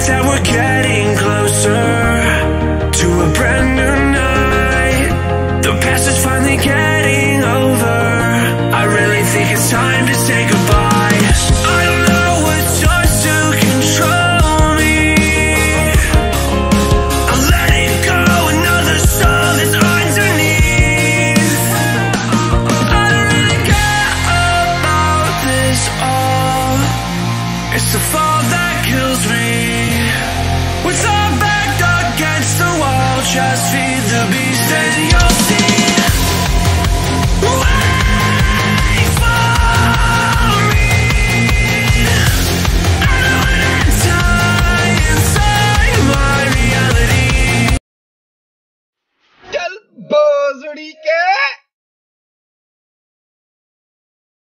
realize that we're getting closer to a brand new night. The past is finally getting over. I really think it's time to say goodbye. I don't know what's yours to control me. I'll let it go, another soul is underneath. I don't really care about this all. It's the fall that kills me. We're so backed against the wall, just feed the beast and